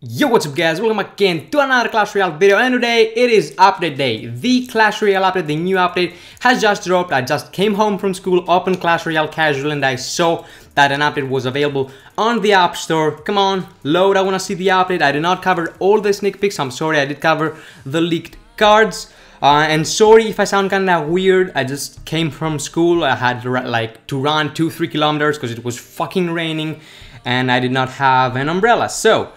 Yo, what's up guys, welcome again to another Clash Royale video, and today it is update day. The Clash Royale update, the new update has just dropped. I just came home from school, opened Clash Royale casual, and I saw that an update was available on the App Store. Come on, load, I want to see the update. I did not cover all the sneak peeks, I'm sorry. I did cover the leaked cards. And sorry if I sound kinda weird, I just came from school. I had like to run 2-3 kilometers because it was fucking raining and I did not have an umbrella. So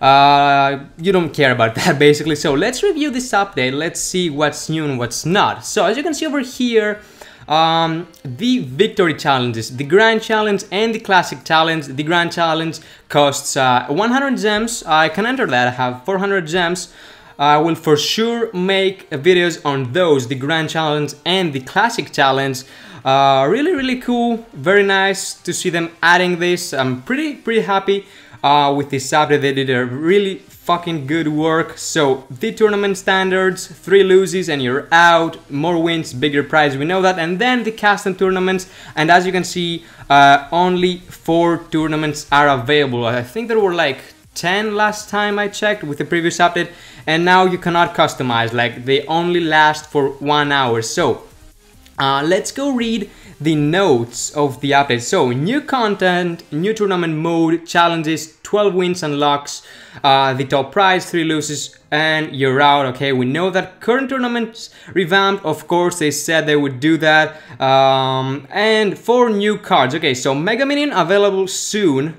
you don't care about that basically. So let's review this update. Let's see what's new and what's not. So as you can see over here, the victory challenges, the grand challenge and the classic challenge. The grand challenge costs 100 gems. I can enter that. I have 400 gems. I will for sure make videos on those, the grand challenge and the classic challenge. Really cool, very nice to see them adding this. I'm pretty happy with this update. They did a really fucking good work. So the tournament standards, 3 loses and you're out, more wins, bigger prize, we know that. And then the custom tournaments, and as you can see, only 4 tournaments are available. I think there were like 10 last time I checked with the previous update, and now you cannot customize, like they only last for 1 hour. So let's go read the notes of the update. So new content, new tournament mode, challenges, 12 wins unlocks, the top prize, 3 loses and you're out. Okay, we know that. Current tournaments revamped, of course, they said they would do that, and 4 new cards. Okay, so Mega Minion available soon.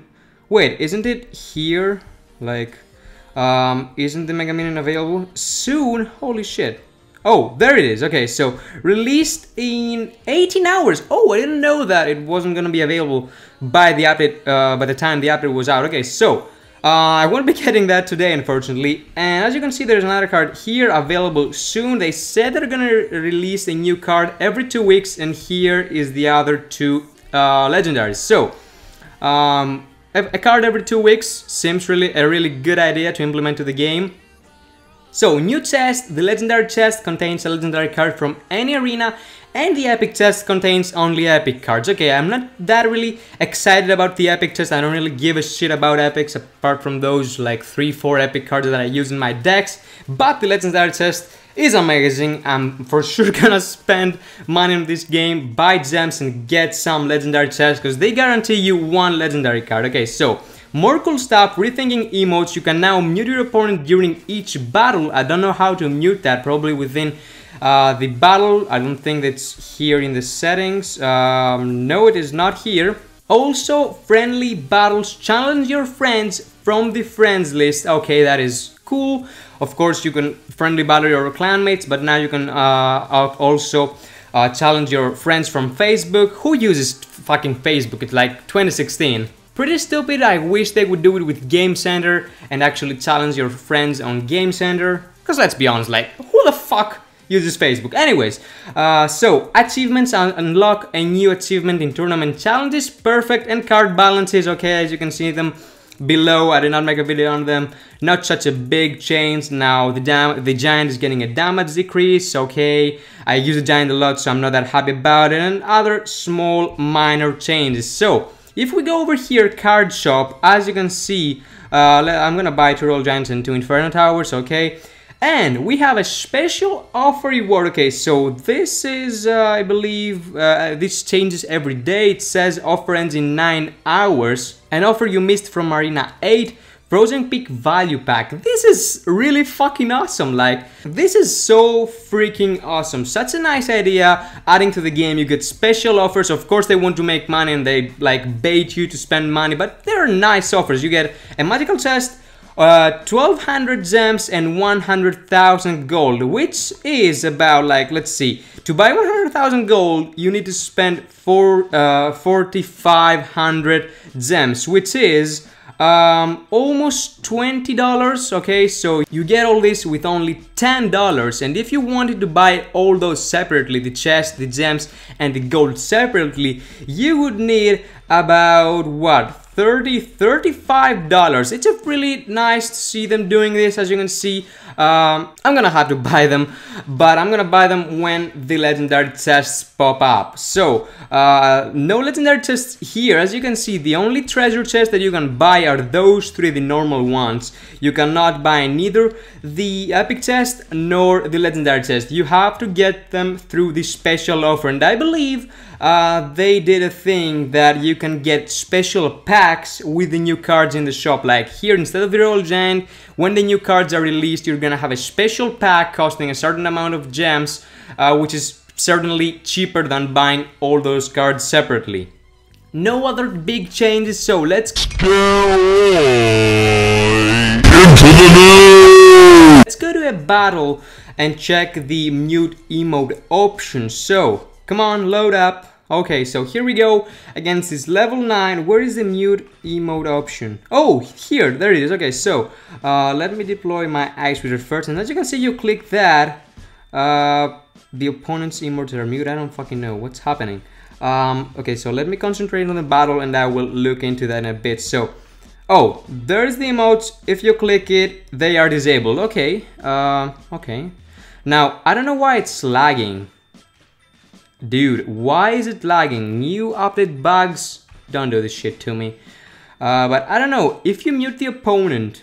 Wait, isn't it here? Like, isn't the Mega Minion available soon? Holy shit. Oh, there it is. Okay, so released in 18 hours. Oh, I didn't know that it wasn't gonna be available by the update, by the time the update was out. Okay, so I won't be getting that today, unfortunately. And as you can see, there's another card here, available soon. They said they're gonna release a new card every 2 weeks, and here is the other 2 legendaries. So, a card every 2 weeks seems really a really good idea to implement to the game. So new chest, the legendary chest contains a legendary card from any arena, and the epic chest contains only epic cards. Okay, I'm not that really excited about the epic chest. I don't really give a shit about epics apart from those like 3-4 epic cards that I use in my decks, but the legendary chest is amazing. I'm for sure gonna spend money on this game, buy gems and get some legendary chests, because they guarantee you 1 legendary card. Okay, so more cool stuff, rethinking emotes. You can now mute your opponent during each battle. I don't know how to mute that, probably within the battle. I don't think that's here in the settings. No, it is not here. Also, friendly battles, challenge your friends from the friends list. Okay, that is cool. Of course, you can friendly battle your clanmates, but now you can also challenge your friends from Facebook. Who uses fucking Facebook? It's like 2016. Pretty stupid. I wish they would do it with Game Center and actually challenge your friends on Game Center, because let's be honest, like, who the fuck uses Facebook? Anyways, so achievements, unlock a new achievement in tournament challenges, perfect, and card balances. Okay, as you can see them below, I did not make a video on them. Not such a big change. Now the giant is getting a damage decrease. Okay, I use the giant a lot, so I'm not that happy about it, and other small minor changes. So if we go over here, card shop, as you can see, I'm gonna buy 2 Royal Giants and 2 Inferno Towers. Okay, and we have a special offer reward. Okay, so this is, I believe, this changes every day. It says offer ends in 9 hours. An offer you missed from Marina 8, Frozen Peak value pack. This is really fucking awesome. Like, this is so freaking awesome. Such a nice idea, adding to the game. You get special offers. Of course, they want to make money and they like bait you to spend money, but they're nice offers. You get a magical chest, 1200 gems and 100,000 gold, which is about like, let's see, to buy 100,000 gold you need to spend 4,500 gems, which is almost $20. Okay, so you get all this with only $10, and if you wanted to buy all those separately, the chest, the gems and the gold separately, you would need about what, $30, $35. It's really nice to see them doing this, as you can see. I'm gonna have to buy them, but I'm gonna buy them when the legendary chests pop up. So no legendary chests here, as you can see. The only treasure chests that you can buy are those three, the normal ones. You cannot buy neither the epic chest nor the legendary chest. You have to get them through the special offer, and I believe they did a thing that you can get special packs with the new cards in the shop. Like here, instead of the Royal Giant, when the new cards are released, you're gonna have a special pack costing a certain amount of gems, which is certainly cheaper than buying all those cards separately. No other big changes, so let's go to a battle and check the mute emote option. So come on, load up. Okay, so here we go against this level 9. Where is the mute emote option? Oh, here, there it is. Okay, so let me deploy my Ice Wizard first, and as you can see, you click that. The opponent's emotes are mute. I don't fucking know what's happening. Okay, so let me concentrate on the battle, and I will look into that in a bit. So, oh, there's the emotes. If you click it, they are disabled. Okay, okay. Now, I don't know why it's lagging. Dude, why is it lagging? New update bugs. Don't do this shit to me. But I don't know, if you mute the opponent,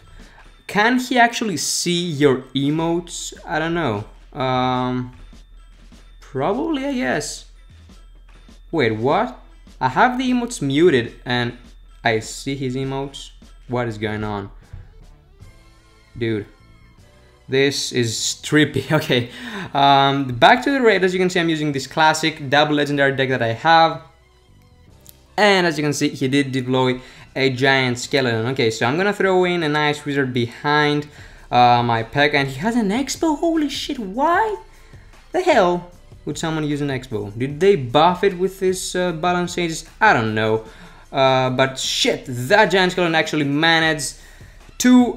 can he actually see your emotes? I don't know. Probably, I guess. Wait, what? I have the emotes muted and I see his emotes. What is going on? Dude. This is trippy. Okay, back to the raid. As you can see, I'm using this classic double legendary deck that I have. And as you can see, he did deploy a Giant Skeleton. Okay, so I'm gonna throw in a nice wizard behind my Pekka. And he has an X-Bow. Holy shit, why the hell would someone use an X-Bow? Did they buff it with this balance changes? I don't know. But shit, that Giant Skeleton actually managed to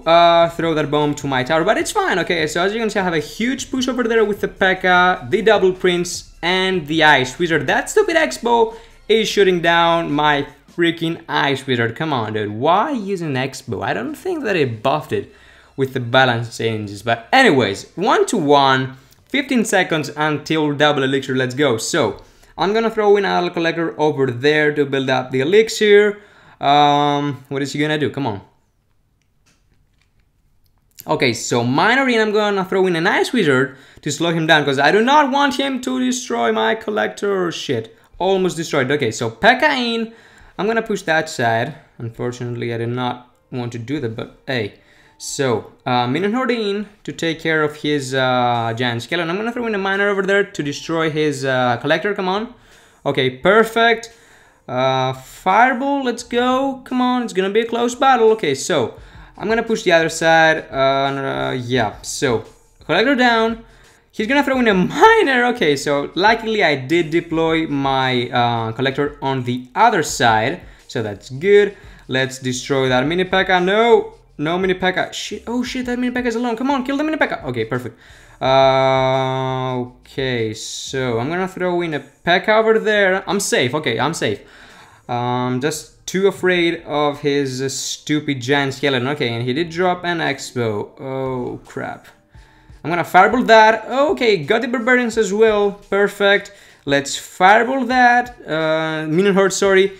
throw that bomb to my tower, but it's fine. Okay, so as you can see, I have a huge push over there with the Pekka, the double prince, and the Ice Wizard. That stupid X-Bow is shooting down my freaking Ice Wizard. Come on, dude, why use an X-Bow? I don't think that it buffed it with the balance changes, but anyways, 1-to-1, 15 seconds until double elixir. Let's go. So I'm gonna throw in Idol Collector over there to build up the elixir. What is he gonna do? Come on. Okay, so Marina, I'm gonna throw in an Ice Wizard to slow him down, because I do not want him to destroy my collector. Shit, almost destroyed. Okay, so Pekka in. I'm gonna push that side. Unfortunately, I did not want to do that, but hey. So, Minion Horde in to take care of his Giant Skeleton. I'm gonna throw in a miner over there to destroy his collector. Come on. Okay, perfect. Fireball, let's go. Come on, it's gonna be a close battle. Okay, so I'm gonna push the other side, yeah, so, collector down, he's gonna throw in a miner. Okay, so luckily I did deploy my collector on the other side, so that's good. Let's destroy that Mini Pekka. No, no Mini Pekka, shit, oh shit, that Mini Pekka is alone. Come on, kill the Mini Pekka. Okay, perfect. Okay, so I'm gonna throw in a Pekka over there. I'm safe, okay, I'm safe. Just too afraid of his stupid Giant Skeleton. Okay, and he did drop an X-Bow. Oh, crap. I'm gonna fireball that. Okay, got the Barbarians as well. Perfect. Let's fireball that. Minion Horde, sorry.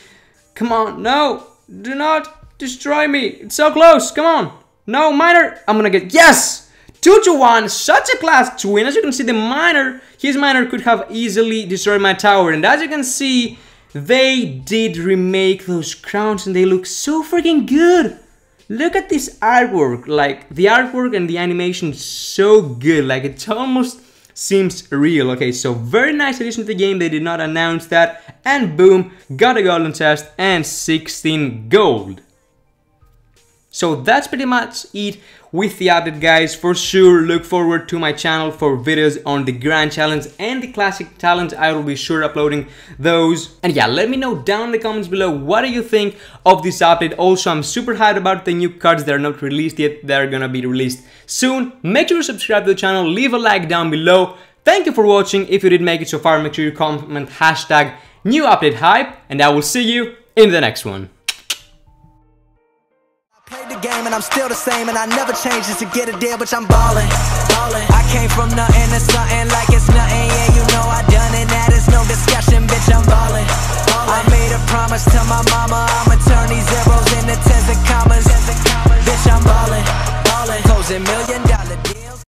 Come on, no! Do not destroy me! It's so close, come on! No, miner! I'm gonna get... Yes! 2-to-1, such a class twin. As you can see, the miner, his miner could have easily destroyed my tower. And as you can see, they did remake those crowns and they look so freaking good. Look at this artwork, like the artwork and the animation so good, like it almost seems real. Okay, so very nice addition to the game. They did not announce that, and boom, got a golden chest and 16 gold. So that's pretty much it with the update, guys. For sure, look forward to my channel for videos on the Grand Challenge and the Classic Challenge. I will be sure uploading those. And yeah, let me know down in the comments below what do you think of this update. Also, I'm super hyped about the new cards that are not released yet. They're gonna be released soon. Make sure to subscribe to the channel, leave a like down below. Thank you for watching. If you did make it so far, make sure you comment hashtag new update hype, and I will see you in the next one. game and I'm still the same, and I never change just to get a deal, bitch, I'm ballin', ballin'. I came from nothing to something like it's nothing, yeah, you know I done it, that is no discussion, bitch, I'm ballin', ballin'. I made a promise to my mama, I'ma turn these zeros into tens of commas, bitch, I'm ballin', ballin', closing $1 million deals.